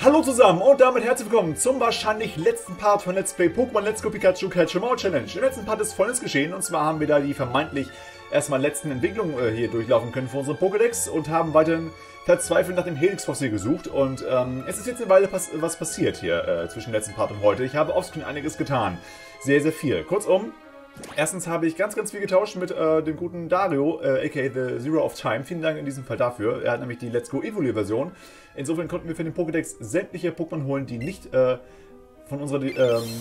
Hallo zusammen und damit herzlich willkommen zum wahrscheinlich letzten Part von Let's Play Pokémon Let's Go Pikachu Catch 'em Out Challenge. Im letzten Part ist Folgendes geschehen, und zwar haben wir da die vermeintlich erstmal letzten Entwicklungen hier durchlaufen können für unseren Pokédex und haben weiterhin verzweifelt nach dem Helix Fossil gesucht. Und es ist jetzt eine Weile was passiert hier zwischen letzten Part und heute. Ich habe offscreen einiges getan. Sehr, sehr viel. Kurzum, erstens habe ich ganz, ganz viel getauscht mit dem guten Dario, aka The Zero of Time. Vielen Dank in diesem Fall dafür. Er hat nämlich die Let's Go Evoli Version. Insofern konnten wir für den Pokédex sämtliche Pokémon holen, die nicht von unserer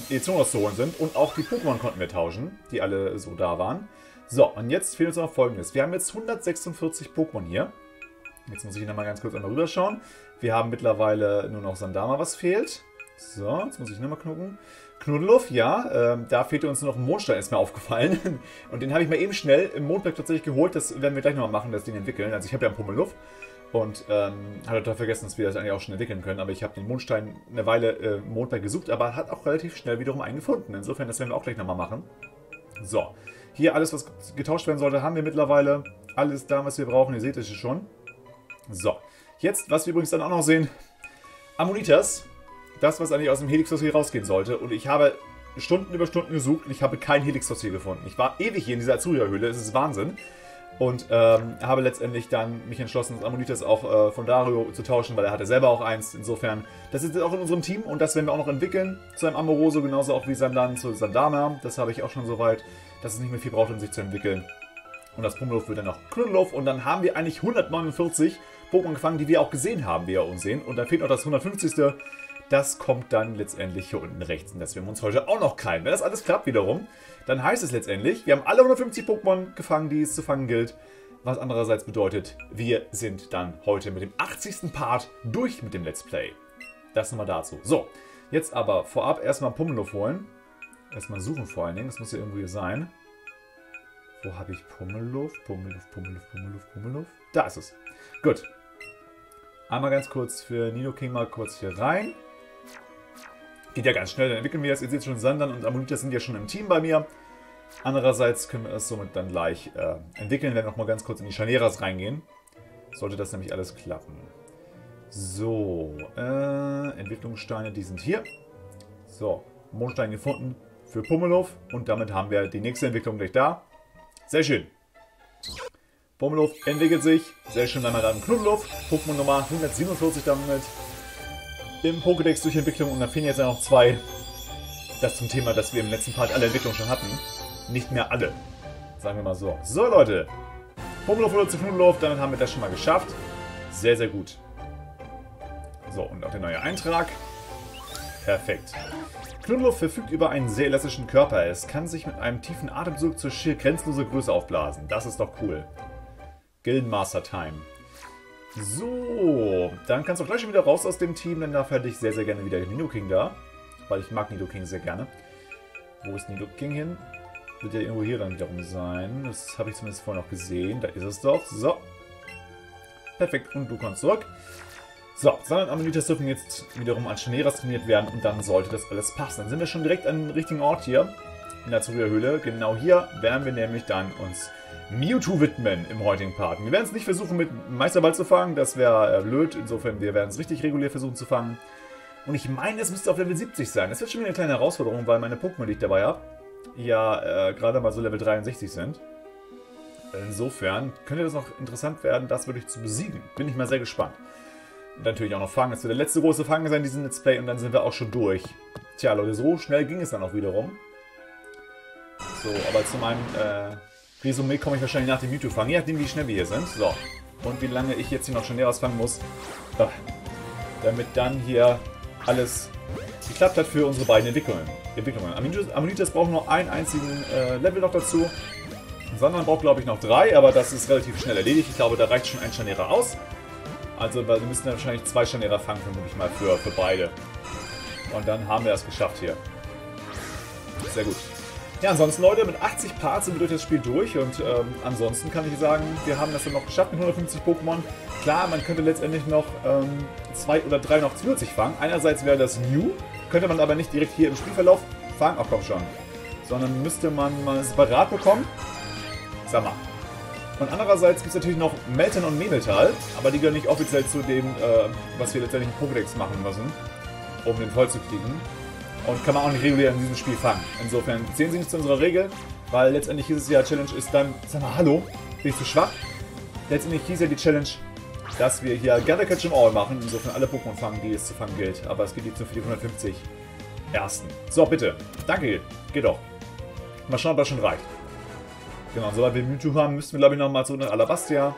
Edition aus zu holen sind. Und auch die Pokémon konnten wir tauschen, die alle so da waren. So, und jetzt fehlt uns noch Folgendes. Wir haben jetzt 146 Pokémon hier. Jetzt muss ich nochmal ganz kurz einmal rüberschauen. Wir haben mittlerweile nur noch Sandamer, was fehlt. So, jetzt muss ich nochmal gucken. Knuddeluff, ja, da fehlte uns nur noch ein Mondstein, ist mir aufgefallen. Und den habe ich mir eben schnell im Mondberg tatsächlich geholt. Das werden wir gleich nochmal machen, dass den entwickeln. Also ich habe ja einen Pummeluff und hatte total vergessen, dass wir das eigentlich auch schon entwickeln können. Aber ich habe den Mondstein eine Weile im Mondberg gesucht, aber hat auch relativ schnell wiederum einen gefunden. Insofern, das werden wir auch gleich nochmal machen. So, hier alles, was getauscht werden sollte, haben wir mittlerweile. Alles da, was wir brauchen, ihr seht es schon. So, jetzt, was wir übrigens dann auch noch sehen, Amonitas. Das, was eigentlich aus dem Helix Fossil rausgehen sollte. Und ich habe Stunden über Stunden gesucht und ich habe kein Helix Fossil gefunden. Ich war ewig hier in dieser Azuria-Höhle, es ist Wahnsinn. Und habe letztendlich dann mich entschlossen, das Amonitas auch von Dario zu tauschen, weil er hatte selber auch eins. Insofern, das ist jetzt auch in unserem Team und das werden wir auch noch entwickeln. Zu einem Amoroso, genauso auch wie Sandan zu Sandamer. Das habe ich auch schon soweit, dass es nicht mehr viel braucht, um sich zu entwickeln. Und das Pummeluff wird dann noch Knuddeluff. Und dann haben wir eigentlich 149 Pokémon gefangen, die wir auch gesehen haben, wie wir uns sehen. Und da fehlt noch das 150. Das kommt dann letztendlich hier unten rechts. Und das werden wir uns heute auch noch krallen. Wenn das alles klappt wiederum, dann heißt es letztendlich, wir haben alle 150 Pokémon gefangen, die es zu fangen gilt. Was andererseits bedeutet, wir sind dann heute mit dem 80. Part durch mit dem Let's Play. Das nochmal dazu. So, jetzt aber vorab erstmal Pummeluff holen. Erstmal suchen vor allen Dingen. Das muss ja irgendwo hier sein. Wo habe ich Pummeluff? Pummeluff, Pummeluff, Pummeluff, Pummeluff. Da ist es. Gut. Einmal ganz kurz für Nidoking mal kurz hier rein. Geht ja ganz schnell, dann entwickeln wir das. Ihr seht schon, Sandan und Amonitas sind ja schon im Team bei mir. Andererseits können wir es somit dann gleich entwickeln. Wir werden nochmal ganz kurz in die Chaneiras reingehen. Sollte das nämlich alles klappen. So, Entwicklungssteine, die sind hier. So, Mondstein gefunden für Pummeluff. Und damit haben wir die nächste Entwicklung gleich da. Sehr schön. Pummeluff entwickelt sich. Sehr schön, einmal dann Knuddeluff. Pokémon Nummer 147 damit. Im Pokédex durch Entwicklung, und da fehlen jetzt noch zwei. Das zum Thema, dass wir im letzten Part alle Entwicklungen schon hatten. Nicht mehr alle. Sagen wir mal so. So, Leute. Pummeluff oder zu Knuddeluff, damit haben wir das schon mal geschafft. Sehr, sehr gut. So, und auch der neue Eintrag. Perfekt. Knuddeluff verfügt über einen sehr elastischen Körper. Es kann sich mit einem tiefen Atemzug zur schier grenzenlosen Größe aufblasen. Das ist doch cool. Guildmaster Time. So, dann kannst du auch gleich schon wieder raus aus dem Team, denn dafür hätte ich sehr, sehr gerne wieder Nidoking da. Weil ich mag Nidoking sehr gerne. Wo ist Nidoking hin? Wird ja irgendwo hier dann wiederum sein. Das habe ich zumindest vorhin noch gesehen. Da ist es doch. So. Perfekt. Und du kommst zurück. So, Sandan und Amonitas dürfen jetzt wiederum an Chaneiras trainiert werden und dann sollte das alles passen. Dann sind wir schon direkt an dem richtigen Ort hier. In der Azuria-Höhle. Genau hier werden wir nämlich dann uns Mewtwo widmen im heutigen Part. Wir werden es nicht versuchen, mit Meisterball zu fangen. Das wäre blöd. Insofern, wir werden es richtig regulär versuchen zu fangen. Und ich meine, es müsste auf Level 70 sein. Das wird schon wieder eine kleine Herausforderung, weil meine Pokémon, die ich dabei habe, ja gerade mal so Level 63 sind. Insofern könnte das noch interessant werden, das wirklich zu besiegen. Bin ich mal sehr gespannt. Und natürlich auch noch Fangen. Das wird der letzte große Fangen sein, diesen Let's Play. Und dann sind wir auch schon durch. Tja, Leute, so schnell ging es dann auch wiederum. So, aber zu meinem Resümee komme ich wahrscheinlich nach dem Mewtwo fangen, je nachdem wie schnell wir hier sind. So, und wie lange ich jetzt hier noch Chaneiras fangen muss, damit dann hier alles geklappt hat für unsere beiden Entwicklungen. Amonitas braucht nur einen einzigen Level noch dazu. Sandan braucht, glaube ich, noch 3, aber das ist relativ schnell erledigt. Ich glaube, da reicht schon ein Chaneira aus. Also, wir müssen dann wahrscheinlich 2 Chaneira fangen, vermutlich mal für beide. Und dann haben wir es geschafft hier. Sehr gut. Ja, ansonsten, Leute, mit 80 Parts sind wir durch das Spiel durch und ansonsten kann ich sagen, wir haben das dann noch geschafft mit 150 Pokémon. Klar, man könnte letztendlich noch 2 oder 3 noch zusätzlich fangen. Einerseits wäre das New, könnte man aber nicht direkt hier im Spielverlauf fangen, sondern müsste man mal separat bekommen. Sag mal, Und andererseits gibt es natürlich noch Melton und Nebeltal, aber die gehören nicht offiziell zu dem, was wir letztendlich im Pokédex machen müssen, um den voll zu kriegen. Und kann man auch nicht regulär in diesem Spiel fangen. Insofern zählen sie nicht zu unserer Regel, weil letztendlich hieß es ja, Challenge ist dann, sag mal, hallo, bin ich zu schwach? Letztendlich hieß ja die Challenge, dass wir hier Gather, Catch and All machen, insofern alle Pokémon fangen, die es zu fangen gilt. Aber es gibt jetzt nur 450 Ersten. So, bitte. Danke, geht doch. Mal schauen, ob das schon reicht. Genau, sobald wir Mewtwo haben, müssten wir, glaube ich, nochmal zu einer Alabastia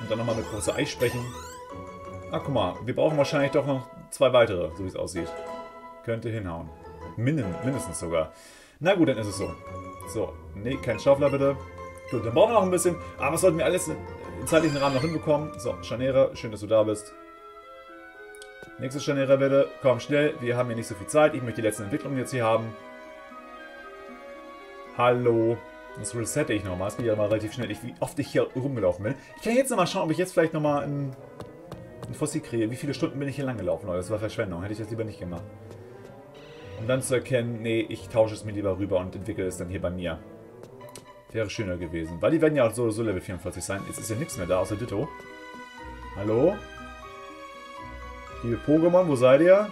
und dann nochmal mit Professor Eis sprechen. Ah, guck mal, wir brauchen wahrscheinlich doch noch zwei weitere, so wie es aussieht. Könnte hinhauen. Mindestens sogar. Na gut, dann ist es so. So, nee, kein Schaufler bitte. Gut, dann brauchen wir noch ein bisschen. Aber was sollten wir alles im zeitlichen Rahmen noch hinbekommen? So, Chaneira, schön, dass du da bist. Nächste Chaneira bitte. Komm, schnell, wir haben hier nicht so viel Zeit. Ich möchte die letzten Entwicklungen jetzt hier haben. Hallo. Das resette ich nochmal. Es geht ja mal relativ schnell, wie oft ich hier rumgelaufen bin. Ich kann jetzt nochmal schauen, ob ich jetzt vielleicht nochmal ein Fossil kriege. Wie viele Stunden bin ich hier lang gelaufen? Das war Verschwendung. Hätte ich das lieber nicht gemacht. Um dann zu erkennen, nee, ich tausche es mir lieber rüber und entwickle es dann hier bei mir. Wäre schöner gewesen. Weil die werden ja auch so Level 44 sein. Jetzt ist ja nichts mehr da, außer Ditto. Hallo? Liebe Pokémon, wo seid ihr?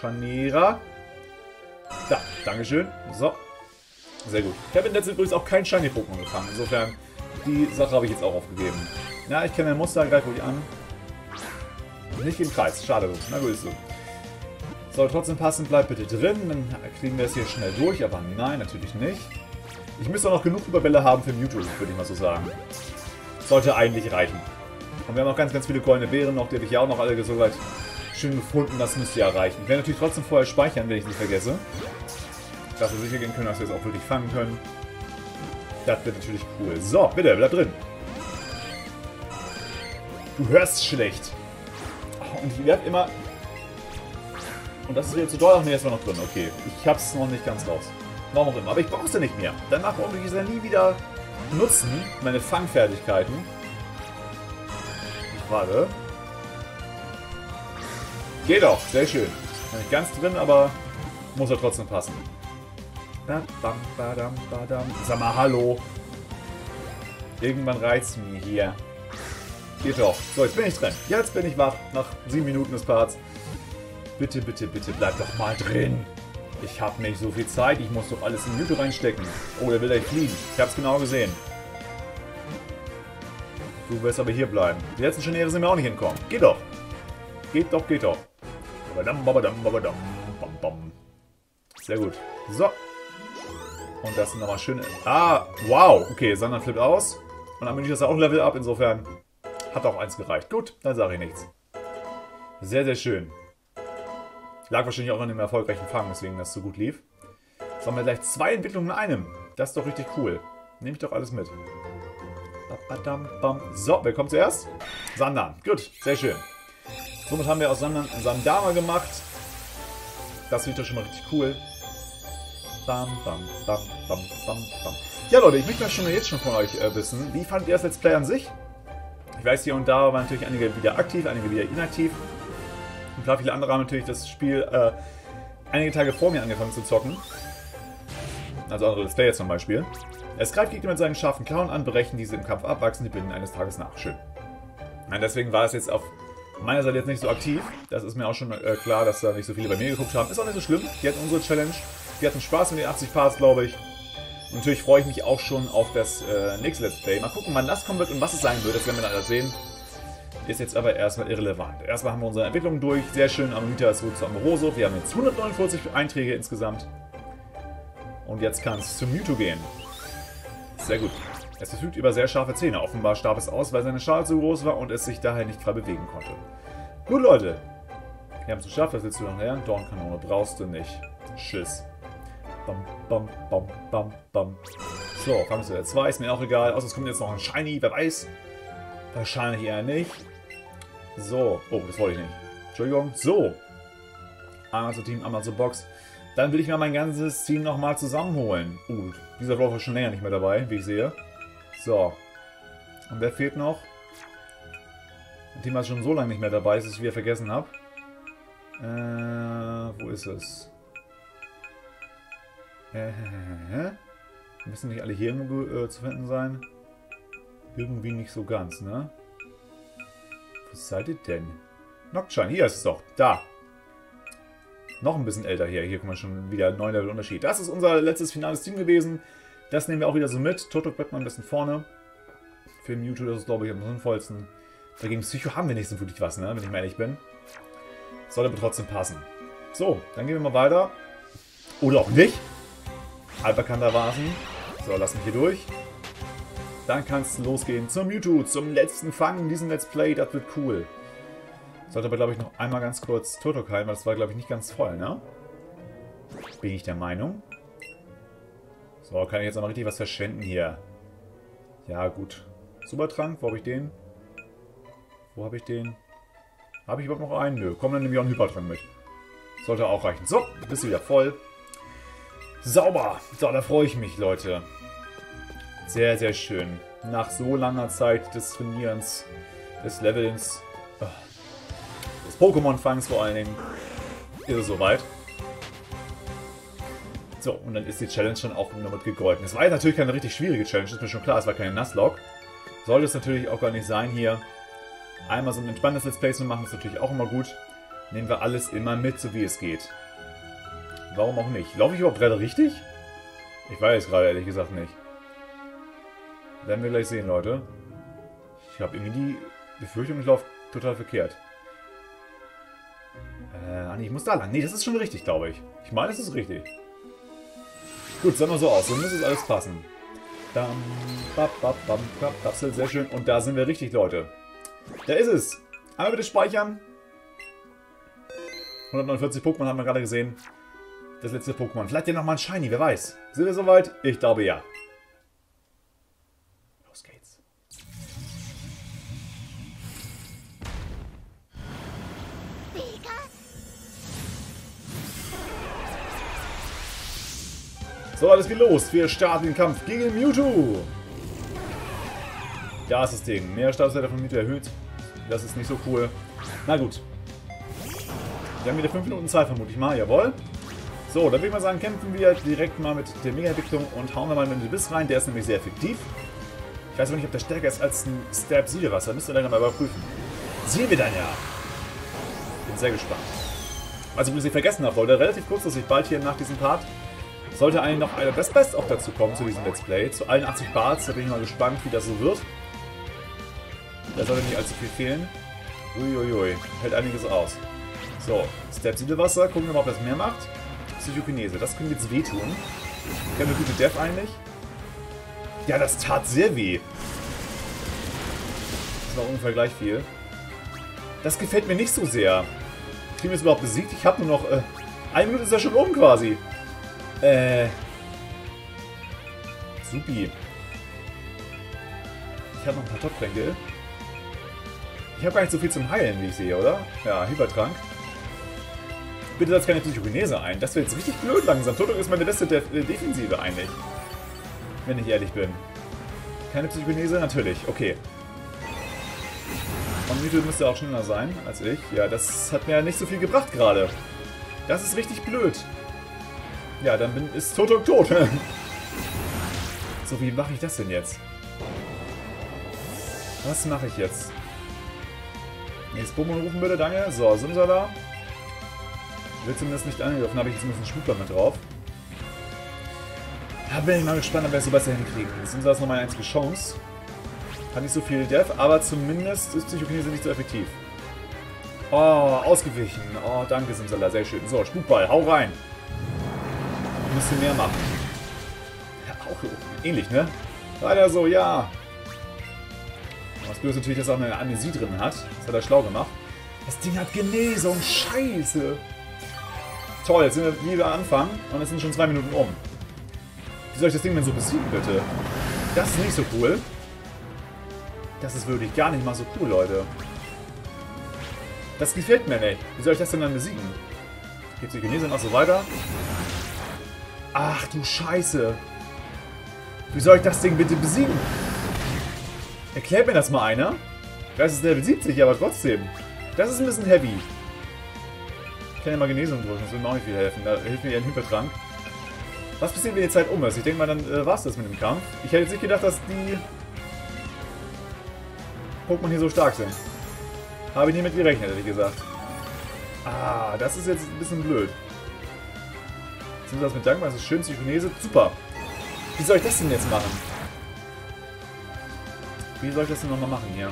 Chaneira. Da, Dankeschön. So. Sehr gut. Ich habe in letzter übrigens auch kein Shiny-Pokémon gefangen. Insofern, die Sache habe ich jetzt auch aufgegeben. Na, ich kenne ein Muster, greife ruhig an. Nicht im Kreis. Schade. Na gut, ist so. Soll trotzdem passen, bleibt bitte drin. Dann kriegen wir es hier schnell durch. Aber nein, natürlich nicht. Ich müsste auch noch genug Überbälle haben für Mewtwo, würde ich mal so sagen. Sollte eigentlich reichen. Und wir haben auch ganz, ganz viele goldene Beeren noch. Die habe ich ja auch noch alle so weit schön gefunden. Das müsste ja reichen. Ich werde natürlich trotzdem vorher speichern, wenn ich es nicht vergesse. Dass wir sicher gehen können, dass wir es auch wirklich fangen können. Das wird natürlich cool. So, bitte, bleib drin. Du hörst schlecht. Oh, und ich werde immer... Und das ist jetzt zu doll. Ach nee, das war noch drin. Okay, ich hab's noch nicht ganz raus. Warum auch immer. Aber ich brauche es ja nicht mehr. Danach brauche ich es ja nie wieder nutzen. Meine Fangfertigkeiten. Ich warte. Geht doch. Sehr schön. Nicht ganz drin, aber muss ja trotzdem passen. Sag mal, hallo. Irgendwann reizt mir hier. Geht doch. So, jetzt bin ich drin. Jetzt bin ich wach. Nach 7 Minuten des Parts. Bitte, bitte, bitte, bleib doch mal drin. Ich hab nicht so viel Zeit. Ich muss doch alles in Mewtwo reinstecken. Oh, der will gleich fliegen. Ich hab's genau gesehen. Du wirst aber hier bleiben. Die letzten Chaneira sind mir auch nicht hinkommen. Geht doch. Geht doch, geht doch. Sehr gut. So. Und das sind nochmal schöne... Ah, wow. Okay, Sandamer flippt aus. Und Amonitas hat auch Level Up. Insofern hat auch eins gereicht. Gut, dann sage ich nichts. Sehr, sehr schön. Lag wahrscheinlich auch an dem erfolgreichen Fang, deswegen das so gut lief. Jetzt haben wir gleich 2 Entwicklungen in einem. Das ist doch richtig cool. Nehme ich doch alles mit. So, wer kommt zuerst? Sandamer. Gut, sehr schön. Somit haben wir aus Sandamer gemacht. Das wird doch schon mal richtig cool. Ja, Leute, ich möchte das schon jetzt schon von euch wissen. Wie fandet ihr das Let's Play an sich? Ich weiß, hier und da waren natürlich einige wieder aktiv, einige wieder inaktiv. Und klar, viele andere haben natürlich das Spiel einige Tage vor mir angefangen zu zocken. Also andere Let's Play jetzt zum Beispiel. Es greift Gegner mit seinen scharfen Klauen an, brechen diese im Kampf ab, wachsen die Binden eines Tages nach. Schön. Nein, deswegen war es jetzt auf meiner Seite jetzt nicht so aktiv. Das ist mir auch schon klar, dass da nicht so viele bei mir geguckt haben. Ist auch nicht so schlimm. Die hatten unsere Challenge. Wir hatten Spaß mit den 80 Parts, glaube ich. Und natürlich freue ich mich auch schon auf das nächste Let's Play. Mal gucken, wann das kommen wird und was es sein wird. Das werden wir dann alles sehen. Ist jetzt aber erstmal irrelevant. Erstmal haben wir unsere Entwicklung durch. Sehr schön, Amonitas wurde zu Amoroso. Wir haben jetzt 149 Einträge insgesamt. Und jetzt kann es zu Mewtwo gehen. Sehr gut. Es verfügt über sehr scharfe Zähne. Offenbar starb es aus, weil seine Schale zu groß war und es sich daher nicht frei bewegen konnte. Gut, Leute. Wir haben es geschafft. Was willst du noch lernen? Dornkanone brauchst du nicht. Tschüss. Bam, bam, bam, bam, bam. So, Fang zu der 2, ist mir auch egal. Außer es kommt jetzt noch ein Shiny, wer weiß. Wahrscheinlich eher nicht. So, oh, das wollte ich nicht. Entschuldigung. So. Einmal zu Team, einmal zur Box. Dann will ich mal mein ganzes Team nochmal zusammenholen. Dieser Wolf ist schon länger nicht mehr dabei, wie ich sehe. So. Und wer fehlt noch? Ein Team, das schon so lange nicht mehr dabei ist, dass ich wieder vergessen habe. Wo ist es? Müssen nicht alle hier irgendwo zu finden sein? Irgendwie nicht so ganz, ne? Wo seid ihr denn? Nocturne, hier ist es doch. Da. Noch ein bisschen älter hier. Hier kommen wir schon wieder 9 Level Unterschied. Das ist unser letztes finales Team gewesen. Das nehmen wir auch wieder so mit. Totok bleibt mal ein bisschen vorne. Für Mewtwo, das ist, glaube ich, am sinnvollsten. Dagegen Psycho haben wir nicht so wirklich was, ne? Wenn ich mal ehrlich bin. Soll aber trotzdem passen. So, dann gehen wir mal weiter. Oder auch nicht. Altbekanntermaßen. So, lass mich hier durch. Dann kann es losgehen zum Mewtwo, zum letzten Fang in diesem Let's Play. Das wird cool. Sollte aber, glaube ich, noch einmal ganz kurz Totok heilen, weil das war, glaube ich, nicht ganz voll, ne? Bin ich der Meinung. So, kann ich jetzt auch mal richtig was verschwenden hier. Ja, gut. Supertrank, wo habe ich den? Wo habe ich den? Habe ich überhaupt noch einen? Nö, komm, dann nehme ich auch einen Hypertrank mit. Sollte auch reichen. So, bist du wieder voll. Sauber. So, da freue ich mich, Leute. Sehr, sehr schön. Nach so langer Zeit des Trainierens, des Levelns, des Pokémon-Fangs vor allen Dingen, ist es soweit. So, und dann ist die Challenge schon auch damit gegolten. Es war jetzt natürlich keine richtig schwierige Challenge, ist mir schon klar, es war keine Nuzlocke. Sollte es natürlich auch gar nicht sein hier. Einmal so ein entspanntes Let's Play zu machen, ist natürlich auch immer gut. Nehmen wir alles immer mit, so wie es geht. Warum auch nicht? Laufe ich überhaupt gerade richtig? Ich weiß gerade ehrlich gesagt nicht. Werden wir gleich sehen, Leute. Ich habe irgendwie die Befürchtung, ich laufe total verkehrt. Ich muss da lang. Nee, das ist schon richtig, glaube ich. Ich meine, das ist richtig. Gut, sah mal so aus. So muss es alles passen. Bam, bam, bam, bam, bam. Das ist sehr schön. Und da sind wir richtig, Leute. Da ist es. Einmal bitte speichern. 149 Pokémon haben wir gerade gesehen. Das letzte Pokémon. Vielleicht ja nochmal ein Shiny, wer weiß. Sind wir soweit? Ich glaube ja. Los geht's. So, alles geht los. Wir starten den Kampf gegen Mewtwo. Da ist das Ding. Mehr Statuswerte von Mewtwo erhöht. Das ist nicht so cool. Na gut. Wir haben wieder 5 Minuten Zeit, vermutlich mal. Jawohl. So, dann würde ich mal sagen, kämpfen wir direkt mal mit der Mega-Entwicklung und hauen wir mal mit dem Biss rein. Der ist nämlich sehr effektiv. Ich weiß aber nicht, ob der stärker ist als ein Stab-Siedewasser. Müsst ihr dann mal überprüfen. Sehen wir dann ja. Bin sehr gespannt. Was ich übrigens vergessen habe, Leute, relativ kurzfristig, bald hier nach diesem Part, sollte eigentlich noch eine Best-Best auch dazu kommen, zu diesem Let's Play. Zu allen 80 Parts, da bin ich mal gespannt, wie das so wird. Da sollte nicht allzu viel fehlen. Uiuiui, hält einiges aus. So, Stab-Siedewasser, gucken wir mal, ob das mehr macht. Psychokinese. Das könnte jetzt wehtun. Ich habe eine gute Def eigentlich. Ja, das tat sehr weh. Das war ungefähr gleich viel. Das gefällt mir nicht so sehr. Kriegen wir es überhaupt besiegt? Ich habe nur noch... eine Minute ist ja schon oben quasi. Supi. Ich habe noch ein paar Top-Tränke. Ich habe gar nicht so viel zum Heilen, wie ich sehe, oder? Ja, Hypertrank. Bitte setzt keine Psychokinese ein. Das wird jetzt richtig blöd langsam. Totok ist meine beste Defensive eigentlich. Wenn ich ehrlich bin. Keine Psychokinese? Natürlich. Okay. Und Mewtwo müsste auch schneller sein als ich. Ja, das hat mir ja nicht so viel gebracht gerade. Das ist richtig blöd. Ja, dann ist Totok tot. So, wie mache ich das denn jetzt? Was mache ich jetzt? Nächstes Pokémon rufen bitte, danke. So, Simsala. Wird zumindest nicht angegriffen, habe ich jetzt ein bisschen Schmuckler mit drauf. Da bin ich mal gespannt, ob wir es so besser hinkriegen. Simsala ist nochmal eine einzige Chance. Hat nicht so viel Def, aber zumindest ist Psychokinese nicht so effektiv. Oh, ausgewichen. Oh, danke Simsala, sehr schön. So, Spukball, hau rein. Ein bisschen mehr machen. Ja, auch ähnlich, ne? Leider so, ja. Das Böse natürlich, dass er auch eine Amnesie drin hat. Das hat er schlau gemacht. Das Ding hat Genesung, scheiße. Toll, jetzt sind wir wieder am Anfang und jetzt sind schon 2 Minuten um. Wie soll ich das Ding denn so besiegen, bitte? Das ist nicht so cool. Das ist wirklich gar nicht mal so cool, Leute. Das gefällt mir nicht. Wie soll ich das denn dann besiegen? Gibt es die Genesung auch so weiter? Ach du Scheiße. Wie soll ich das Ding bitte besiegen? Erklärt mir das mal einer. Das ist Level 70, aber trotzdem. Das ist ein bisschen heavy. Ich kann ja mal Genesung drücken, das wird mir auch nicht viel helfen. Da hilft mir ja ein Hypertrank. Was passiert, wenn die Zeit um ist? Ich denke mal, dann war es das mit dem Kampf. Ich hätte jetzt nicht gedacht, dass die Pokémon hier so stark sind. Habe ich nicht mit gerechnet, ehrlich gesagt. Ah, das ist jetzt ein bisschen blöd. Sind wir das mit dankbar? Das ist schön, Psychonese. Super. Wie soll ich das denn jetzt machen? Wie soll ich das denn nochmal machen hier?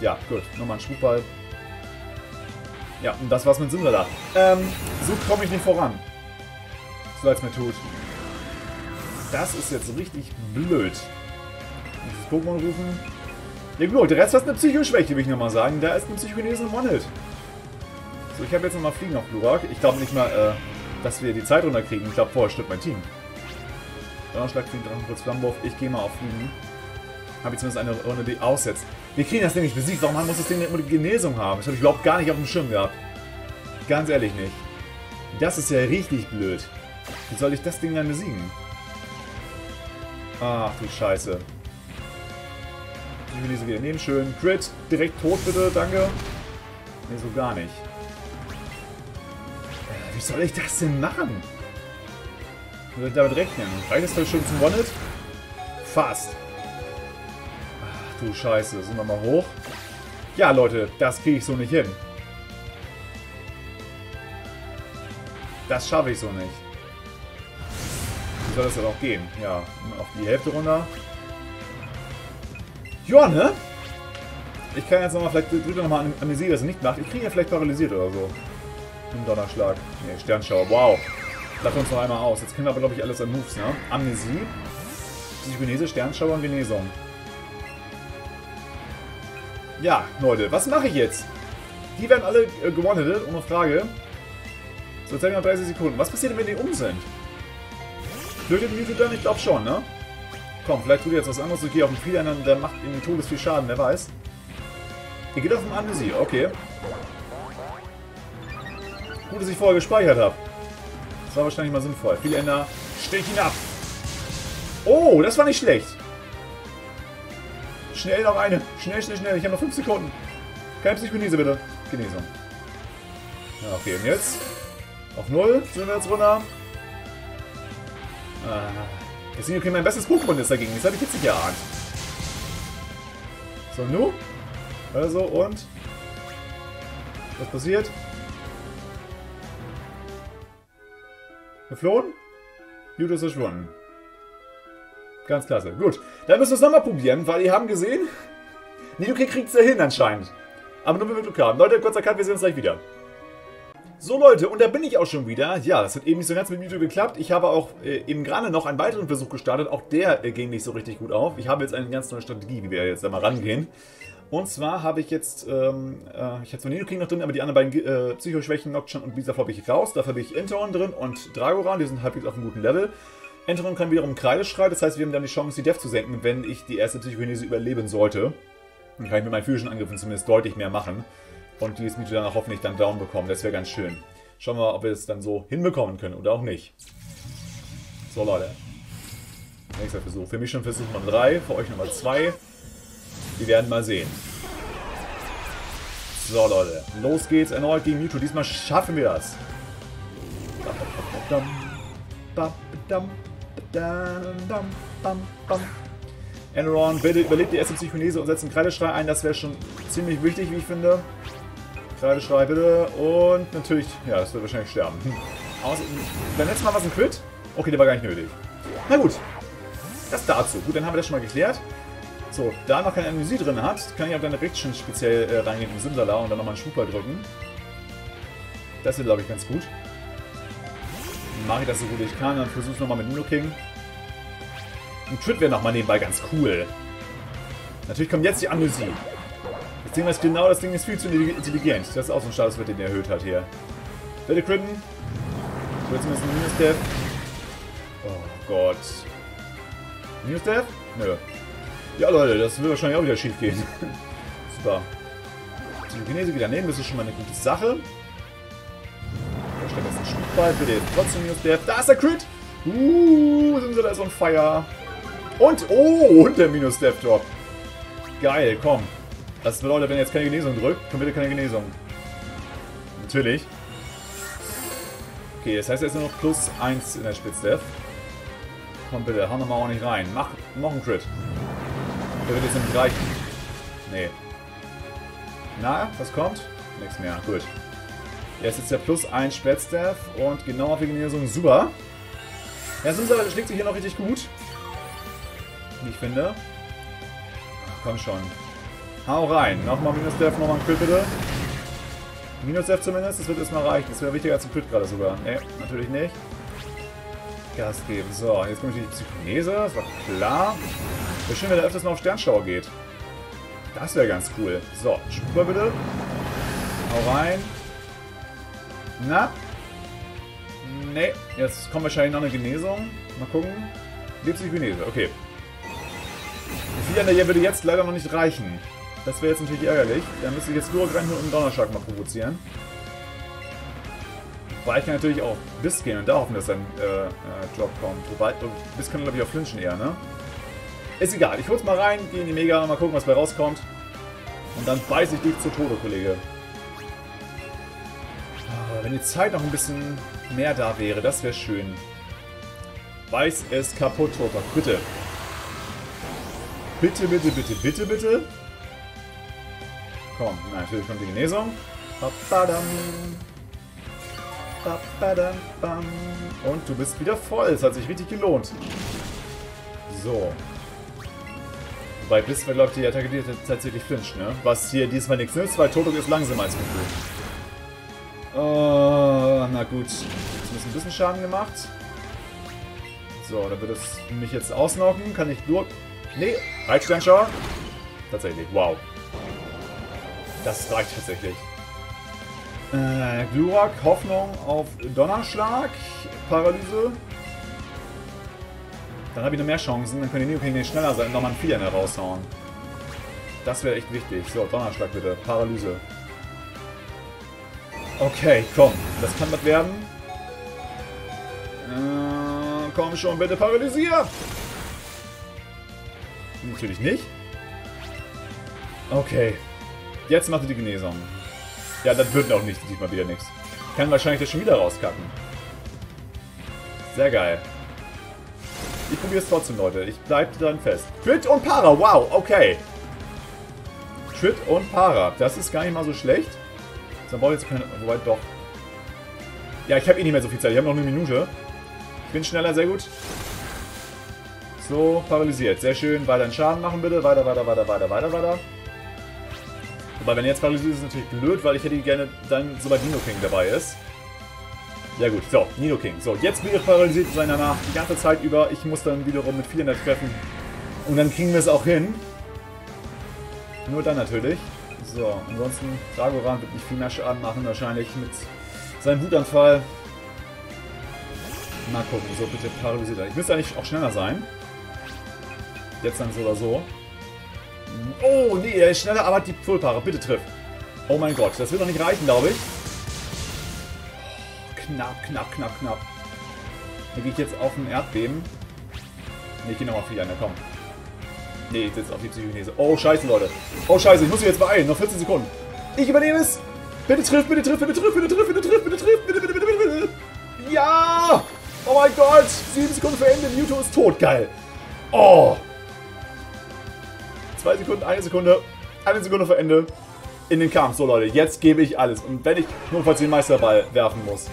Ja, gut. Nochmal ein Schwubball. Ja, und das war's mit Simsala. So komme ich nicht voran. So als mir tut. Das ist jetzt richtig blöd. Dieses Pokémon rufen. Ja gut, der Rest ist eine Psychoschwäche, will ich nochmal sagen. Da ist eine Psychogenese im One-Hit. So, ich habe jetzt nochmal Fliegen auf Glurak. Ich glaube nicht mal, dass wir die Zeit runterkriegen. Ich glaube, vorher stirbt mein Team. Donnerschlag, Fliegen, kurz Flammenwurf. Ich gehe mal auf Fliegen. Habe ich zumindest eine Runde, die aussetzt. Wir kriegen das Ding nicht besiegt. Warum muss das Ding immer die Genesung haben? Das habe ich überhaupt gar nicht auf dem Schirm gehabt. Ganz ehrlich nicht. Das ist ja richtig blöd. Wie soll ich das Ding dann besiegen? Ach du Scheiße. Ich will diese wieder nehmen. Schön. Crit. Direkt tot, bitte. Danke. Nee, so gar nicht. Wie soll ich das denn machen? Wie soll ich damit rechnen? Reicht das vielleicht schon zum One-Hit? Fast. Ach du Scheiße. Sind wir mal hoch? Ja, Leute. Das kriege ich so nicht hin. Das schaffe ich so nicht. Wie soll das dann auch gehen? Ja. Auf die Hälfte runter. Ja, ne? Ich kann jetzt nochmal, vielleicht drüber nochmal amnesieren, dass er nicht macht. Ich kriege ja vielleicht paralysiert oder so. Im Donnerschlag. Ne, Sternschauer. Wow. Lacht uns noch einmal aus. Jetzt können wir aber, glaube ich, alles an Moves, ne? Amnesie, Psychogenese, Sternschauer und Genesung. Ja, Leute, was mache ich jetzt? Die werden alle gewonnen, ohne Frage. So, jetzt haben wir noch 30 Sekunden. Was passiert denn, wenn die um sind? Flötet Mewtwo dann? Ich glaube schon, ne? Komm, vielleicht tut ihr jetzt was anderes. Ich gehe auf den Fehler, dann macht ihnen Todes viel Schaden, wer weiß. Ihr geht auf den Amnesie, okay. Gut, dass ich vorher gespeichert habe. Das war wahrscheinlich mal sinnvoll. Viel Änder, stech ihn ab. Oh, das war nicht schlecht. Schnell noch eine. Schnell, schnell, schnell. Ich habe noch 5 Sekunden. Keine Psychogenese, bitte. Genesung. Ja, okay, und jetzt? Auf 0 sind wir jetzt runter. Das Nidoking mein bestes Pokémon ist dagegen. Das hatte ich jetzt nicht erahnt. So, nu. Also, und? Was passiert? Geflohen? Mewtwo ist verschwunden. Ganz klasse. Gut. Dann müssen wir es nochmal probieren, weil ihr haben gesehen, Nidoking kriegt es ja hin anscheinend. Aber nur wenn wir Glück haben. Leute, kurz erkannt, wir sehen uns gleich wieder. So Leute, und da bin ich auch schon wieder. Ja, das hat eben nicht so ganz mit Mewtwo geklappt. Ich habe auch eben gerade noch einen weiteren Versuch gestartet. Auch der ging nicht so richtig gut auf. Ich habe jetzt eine ganz neue Strategie, wie wir jetzt da mal rangehen. Und zwar habe ich jetzt, ich hatte zwar Nidoking noch drin, aber die anderen beiden Psychoschwächen, Nocturne und Blizzard habe ich raus. Dafür habe ich Enteron drin und Dragoran, die sind halbwegs auf einem guten Level. Enteron kann wiederum Kreideschrei, das heißt, wir haben dann die Chance, die Def zu senken, wenn ich die erste Psychogenese überleben sollte. Dann kann ich mit meinen physischen Angriffen zumindest deutlich mehr machen. Und dieses Mewtwo danach hoffentlich dann down bekommen. Das wäre ganz schön. Schauen wir mal, ob wir es dann so hinbekommen können oder auch nicht. So, Leute. Nächster Versuch. Für mich schon Versuch Nummer 3. Für euch Nummer 2. Wir werden mal sehen. So, Leute. Los geht's. Erneut gegen Mewtwo. Diesmal schaffen wir das. Enteron, bitte überlebt die erste Psychogenese und setzt einen Kreideschrei ein. Das wäre schon ziemlich wichtig, wie ich finde. Kreideschrei bitte und natürlich, ja, das wird wahrscheinlich sterben. Außer, beim letzten Mal war es ein Crit. Okay, der war gar nicht nötig. Na gut, das dazu. Gut, dann haben wir das schon mal geklärt. So, da noch keine Amnesie drin hat, kann ich auch dann direkt schon speziell reingehen in Simsala und dann nochmal einen Schwubball drücken. Das wird, glaube ich, ganz gut. Mache ich das so gut ich kann, dann versuche ich nochmal mit Nidoking. Ein Crit wäre nochmal nebenbei ganz cool. Natürlich kommt jetzt die Amnesie. Das Ding ist genau, das Ding ist viel zu intelligent. Das ist auch so ein Status, den er erhöht hat hier. Bitte critten. Ich will zumindest einen Minus-Death. Oh Gott. Minus-Death? Nö. Ja Leute, das wird wahrscheinlich auch wieder schief gehen. Super. Die Psychogenese wieder nehmen, das ist schon mal eine gute Sache. Da steht jetzt ein Schmuckball, bitte trotzdem Minus-Death. Da ist der Crit! Sind sie da so ein Feier. Und, oh, und der Minus-Death-Drop. Geil, komm. Das bedeutet, wenn ihr jetzt keine Genesung drückt, kommt bitte keine Genesung. Natürlich. Okay, das heißt, er ist nur noch plus 1 in der Spitzdef. Komm bitte, hau nochmal auch nicht rein. Mach noch einen Crit. Der wird jetzt nämlich reichen. Nee. Na, was kommt? Nichts mehr. Gut. Jetzt ist der Plus 1 Spätstaff und genau auf die Genesung. Super. Ja, Simsala schlägt sich hier noch richtig gut. Wie ich finde. Ach, komm schon. Hau rein. Nochmal Minus-Def, nochmal ein Crit bitte. Minus-Def zumindest. Das wird erstmal reichen. Das wäre wichtiger als ein Crit gerade sogar. Nee, natürlich nicht. Gas geben. So, jetzt kommt die Psychokinese. Das war klar. Wäre schön, wenn er öfters mal auf Sternschauer geht. Das wäre ganz cool. So, Spuber bitte. Hau rein. Na? Nee, jetzt kommt wahrscheinlich noch eine Genesung. Mal gucken. Lebt sich Genese, okay. Die 4 an der Jähr würde jetzt leider noch nicht reichen. Das wäre jetzt natürlich ärgerlich. Dann müsste ich jetzt Glurak rein und einen Donnerschlag mal provozieren. Wobei ich kann natürlich auch Biss gehen und da hoffen, dass sein Job kommt. Wobei, Biss kann glaube ich auch flinchen eher, ne? Ist egal, ich hol's mal rein, gehe in die Mega, mal gucken, was bei rauskommt. Und dann beiß ich dich zu Tode, Kollege. Wenn die Zeit noch ein bisschen mehr da wäre, das wäre schön. Weiß es kaputt, Topper. Bitte. Bitte, bitte, bitte, bitte, bitte. Komm, nein, natürlich kommt die Genesung. Und du bist wieder voll. Es hat sich richtig gelohnt. So. Wobei Blitz verläuft die Attacke, die tatsächlich flincht, ne? Was hier diesmal nichts nützt, weil Totok ist langsamer als gefühlt. Oh, na gut. Jetzt ein bisschen Schaden gemacht. So, dann wird es mich jetzt ausnocken. Kann ich nur... Nee, reicht Sternschauer? Tatsächlich, wow. Das reicht tatsächlich. Glurak, Hoffnung auf Donnerschlag. Paralyse. Dann habe ich noch mehr Chancen. Dann können die Nidoking nicht schneller sein und nochmal einen Vieren heraushauen. Das wäre echt wichtig. So, Donnerschlag bitte. Paralyse. Okay, komm. Das kann was werden. Komm schon, bitte paralysier! Natürlich nicht. Okay. Jetzt macht ihr die Genesung. Ja, das wird auch nicht. Diesmal wieder nichts. Kann wahrscheinlich das schon wieder rauskacken. Sehr geil. Ich probiere es trotzdem, Leute. Ich bleibe dran fest. Crit und Para. Wow, okay. Crit und Para. Das ist gar nicht mal so schlecht. Dann brauche ich jetzt keine... Wobei, doch. Ja, ich habe eh nicht mehr so viel Zeit. Ich habe noch eine Minute. Ich bin schneller, sehr gut. So, paralysiert. Sehr schön. Weiter einen Schaden machen, bitte. Weiter, weiter, weiter, weiter, weiter, weiter. Wobei, wenn jetzt paralysiert ist, ist natürlich blöd, weil ich hätte gerne dann, sobald Nidoking dabei ist. Ja gut, so, Nidoking. So, jetzt wieder paralysiert sein danach. Die ganze Zeit über. Ich muss dann wiederum mit 400 treffen. Und dann kriegen wir es auch hin. Nur dann natürlich. So, ansonsten, Dragoran wird nicht viel mehr Schaden machen, wahrscheinlich mit seinem Wutanfall. Mal gucken, so bitte paralysiert er. Ich müsste eigentlich auch schneller sein. Jetzt dann so oder so. Oh, nee, er ist schneller, aber hat die Pulpare. Bitte trifft. Oh mein Gott, das wird noch nicht reichen, glaube ich. Oh, knapp, knapp, knapp, knapp. Da gehe ich jetzt auf ein Erdbeben. Ne, ich gehe nochmal viel an, komm. Nee, jetzt ist auf die Psychokinese. Oh, scheiße, Leute. Oh, scheiße, ich muss mich jetzt beeilen. Noch 14 Sekunden. Ich übernehme es. Bitte triff, bitte triff, bitte triff, bitte triff, bitte triff, bitte triff, bitte, bitte, bitte, bitte. Ja! Oh mein Gott. 7 Sekunden für Ende. Mewtwo ist tot. Geil. Oh. 2 Sekunden, 1 Sekunde. 1 Sekunde für Ende. In den Kampf. So, Leute, jetzt gebe ich alles. Und wenn ich nur falls den Meisterball werfen muss.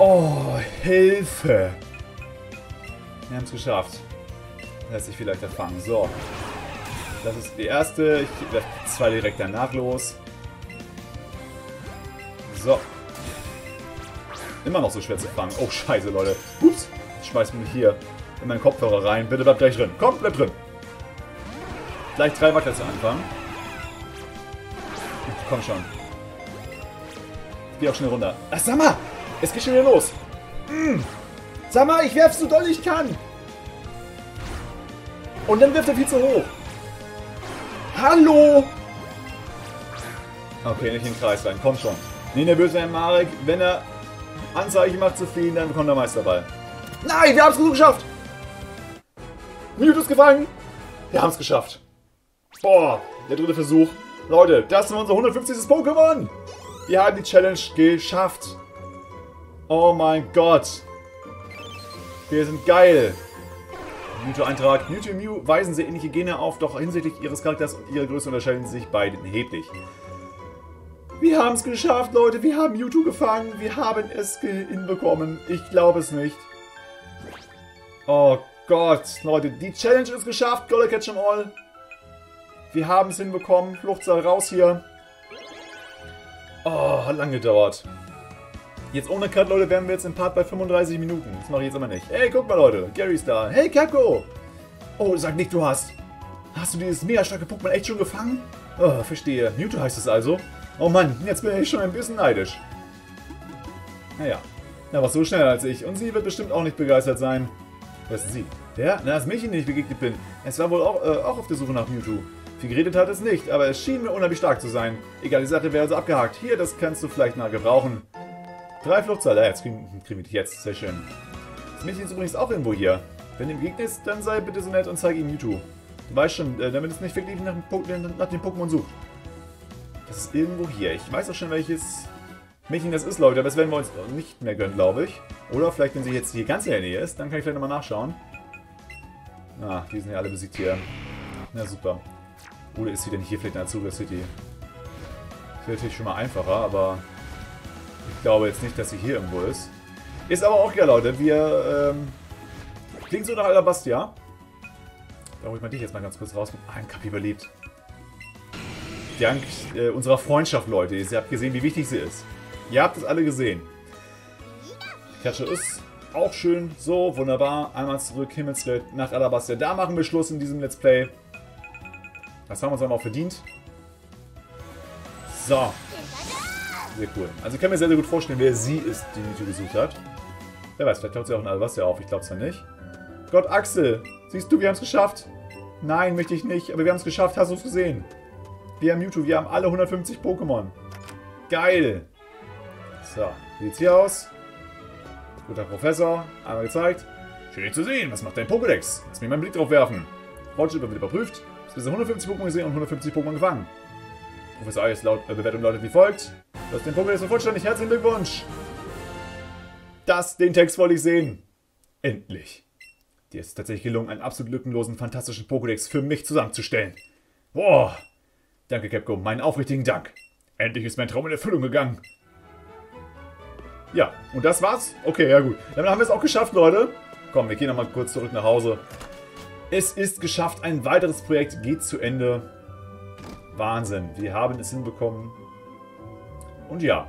Oh, Hilfe. Wir haben es geschafft. Lässt sich vielleicht erfangen. So. Das ist die erste. Ich werde zwei direkt danach los. So. Immer noch so schwer zu fangen. Oh, scheiße, Leute. Ups. Ich schmeiß mich hier in meinen Kopfhörer rein. Bitte bleibt gleich drin. Komm, bleib drin. Gleich 3 Wackler zu Anfang. Komm schon. Ich geh auch schnell runter. Ach, sag mal. Es geht schon wieder los. Mm. Sag mal, ich werf's so doll ich kann. Und dann wirft er viel zu hoch. Hallo! Okay, nicht in den Kreis rein. Komm schon. Nicht nervös sein, Marek. Wenn er Anzeichen macht zu fliehen, dann bekommt er Meisterball. Nein, wir haben es genug geschafft! Mewtwo ist gefangen! Wir haben es geschafft. Boah, der dritte Versuch. Leute, das sind unser 150. Pokémon! Wir haben die Challenge geschafft. Oh mein Gott. Wir sind geil. Mewtwo-Eintrag. Mewtwo und Mew weisen sehr ähnliche Gene auf, doch hinsichtlich ihres Charakters und ihrer Größe unterscheiden sie sich beiden erheblich. Wir haben es geschafft, Leute. Wir haben Mewtwo gefangen. Wir haben es hinbekommen. Ich glaube es nicht. Oh Gott, Leute. Die Challenge ist geschafft. Gotta catch 'em all. Wir haben es hinbekommen. Fluchtsaal raus hier. Oh, hat lang gedauert. Jetzt ohne Cut, Leute, wären wir jetzt im Part bei 35 Minuten. Das mache ich jetzt aber nicht. Hey, guck mal, Leute. Gary ist da. Hey, Kako. Oh, sag nicht, du hast... Hast du dieses mega starke Pokémon echt schon gefangen? Oh, verstehe. Mewtwo heißt es also. Oh Mann, jetzt bin ich schon ein bisschen neidisch. Naja. Na, was so schneller als ich. Und sie wird bestimmt auch nicht begeistert sein. Was ist sie? Der? Na, das Mädchen, dem ich begegnet bin. Es war wohl auch auf der Suche nach Mewtwo. Viel geredet hat es nicht, aber es schien mir unheimlich stark zu sein. Egal, die Sache wäre also abgehakt. Hier, das kannst du vielleicht mal gebrauchen. 3 Fluchtsaler. Ja, jetzt kriegen wir dich jetzt. Sehr schön. Das Mädchen ist übrigens auch irgendwo hier. Wenn ihm begegnet ist, dann sei bitte so nett und zeige ihm Mewtwo. Du weißt schon, damit es nicht wirklich nach dem Pokémon sucht. Das ist irgendwo hier. Ich weiß auch schon, welches Mädchen das ist, Leute. Aber das werden wir uns nicht mehr gönnen, glaube ich. Oder vielleicht, wenn sie jetzt hier ganz in der Nähe ist, dann kann ich vielleicht nochmal nachschauen. Ah, die sind ja alle besiegt hier. Na super. Oder ist sie denn hier vielleicht in Azuria City? Das wäre natürlich schon mal einfacher, aber ich glaube jetzt nicht, dass sie hier irgendwo ist. Ist aber auch geil, Leute. Wir klingt so nach Alabastia. Da hole ich mal dich jetzt mal ganz kurz raus. Ein Kapi überlebt. Dank unserer Freundschaft, Leute. Ihr habt gesehen, wie wichtig sie ist. Ihr habt es alle gesehen. Pikachu ist auch schön. So, wunderbar. Einmal zurück, Himmelswelt nach Alabastia. Da machen wir Schluss in diesem Let's Play. Das haben wir uns dann auch verdient. So. Sehr cool. Also ich kann mir sehr, sehr gut vorstellen, wer sie ist, die Mewtwo gesucht hat. Wer weiß, vielleicht taucht sie auch in Alabastia auf. Ich glaube es ja nicht. Gott, Axel. Siehst du, wir haben es geschafft. Nein, möchte ich nicht. Aber wir haben es geschafft. Hast du es gesehen? Wir haben Mewtwo, wir haben alle 150 Pokémon. Geil! So, wie sieht's hier aus? Guter Professor, einmal gezeigt. Schön zu sehen, was macht dein Pokédex? Lass mich mal einen Blick drauf werfen. Fortschritt wird überprüft. Es sind 150 Pokémon gesehen und 150 Pokémon gefangen. Professor Eis Bewertung lautet wie folgt. Du hast den Pokédex vollständig. Herzlichen Glückwunsch! Den Text wollte ich sehen. Endlich. Dir ist es tatsächlich gelungen, einen absolut lückenlosen, fantastischen Pokédex für mich zusammenzustellen. Boah! Danke, Capcom. Meinen aufrichtigen Dank. Endlich ist mein Traum in Erfüllung gegangen. Ja, und das war's? Okay, ja gut. Dann haben wir es auch geschafft, Leute. Komm, wir gehen nochmal kurz zurück nach Hause. Es ist geschafft. Ein weiteres Projekt geht zu Ende. Wahnsinn. Wir haben es hinbekommen. Und ja.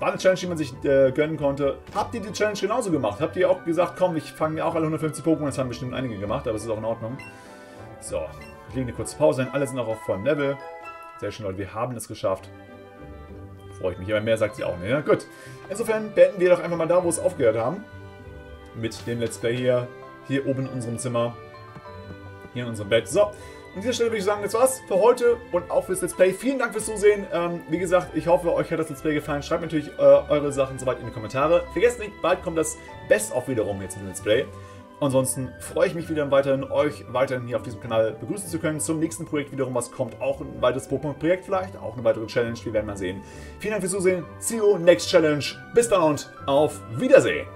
War eine Challenge, die man sich gönnen konnte. Habt ihr die Challenge genauso gemacht? Habt ihr auch gesagt, komm, ich fange mir auch alle 150 Pokémon. Das haben bestimmt einige gemacht, aber es ist auch in Ordnung. So. Ich lege eine kurze Pause ein. Alle sind auch auf vollem Level. Sehr schön, Leute. Wir haben es geschafft. Freue ich mich. Aber mehr sagt sie auch nicht. Ne? Gut. Insofern beenden wir doch einfach mal da, wo es aufgehört haben. Mit dem Let's Play hier. Hier oben in unserem Zimmer. Hier in unserem Bett. So. An dieser Stelle würde ich sagen, das war's für heute und auch fürs Let's Play. Vielen Dank fürs Zusehen. Wie gesagt, ich hoffe, euch hat das Let's Play gefallen. Schreibt natürlich eure Sachen soweit in die Kommentare. Vergesst nicht, bald kommt das Best-of wiederum jetzt im Let's Play. Ansonsten freue ich mich wieder weiterhin, euch weiterhin hier auf diesem Kanal begrüßen zu können. Zum nächsten Projekt wiederum, was kommt, auch ein weiteres Pokémon-Projekt vielleicht, auch eine weitere Challenge, wir werden mal sehen. Vielen Dank fürs Zusehen, see you next Challenge, bis dann und auf Wiedersehen!